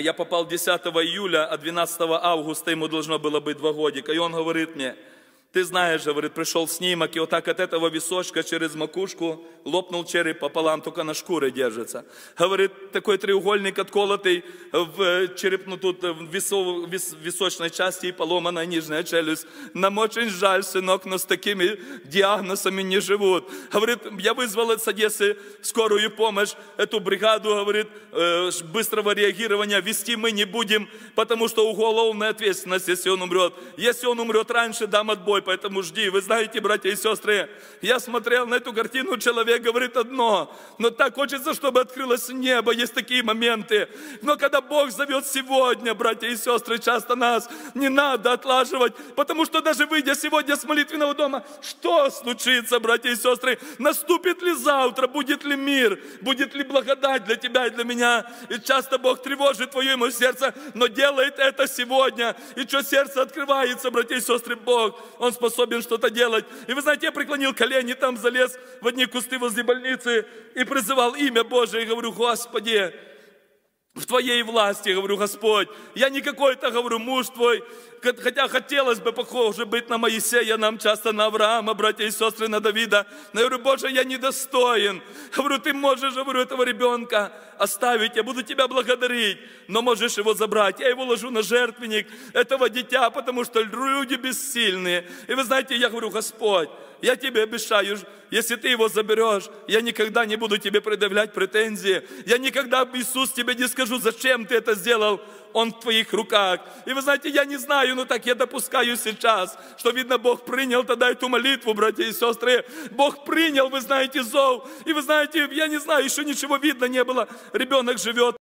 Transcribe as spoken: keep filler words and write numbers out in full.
я попал десятого июля, а двенадцатого августа ему должно было быть два годика. И он говорит мне: ты знаешь, говорит, пришел снимок, и вот так от этого височка через макушку лопнул череп пополам, только на шкуре держится. Говорит, такой треугольник отколотый в череп, ну тут в висо, вис, височной части, и поломана нижняя челюсть. Нам очень жаль, сынок, но с такими диагнозами не живут. Говорит, я вызвал с Одессы скорую помощь, эту бригаду, говорит, быстрого реагирования вести мы не будем, потому что уголовная ответственность, если он умрет. Если он умрет раньше, дам отбой. Поэтому жди. Вы знаете, братья и сестры, я смотрел на эту картину, человек говорит одно, но так хочется, чтобы открылось небо, есть такие моменты. Но когда Бог зовет сегодня, братья и сестры, часто нас не надо отлаживать, потому что даже выйдя сегодня с молитвенного дома, что случится, братья и сестры? Наступит ли завтра? Будет ли мир? Будет ли благодать для тебя и для меня? И часто Бог тревожит твое и мое сердце, но делает это сегодня. И что сердце открывается, братья и сестры, Бог, Он способен что-то делать. И вы знаете, я преклонил колени, там залез в одни кусты возле больницы и призывал имя Божие. И говорю: Господи, в Твоей власти, говорю, Господь, я не какой-то, говорю, муж Твой, хотя хотелось бы, похоже, быть на Моисея, нам часто на Авраама, братья и сестры, на Давида. Но я говорю: Боже, я недостоин. Говорю, Ты можешь, говорю, этого ребенка оставить, я буду Тебя благодарить, но можешь его забрать. Я его ложу на жертвенник, этого дитя, потому что люди бессильные. И вы знаете, я говорю: Господь, я Тебе обещаю, если Ты его заберешь, я никогда не буду Тебе предъявлять претензии. Я никогда, Иисус, Тебе не скажу, зачем Ты это сделал. Он в Твоих руках. И вы знаете, я не знаю, но так я допускаю сейчас, что, видно, Бог принял тогда эту молитву, братья и сестры. Бог принял, вы знаете, зов. И вы знаете, я не знаю, еще ничего видно не было. Ребенок живет,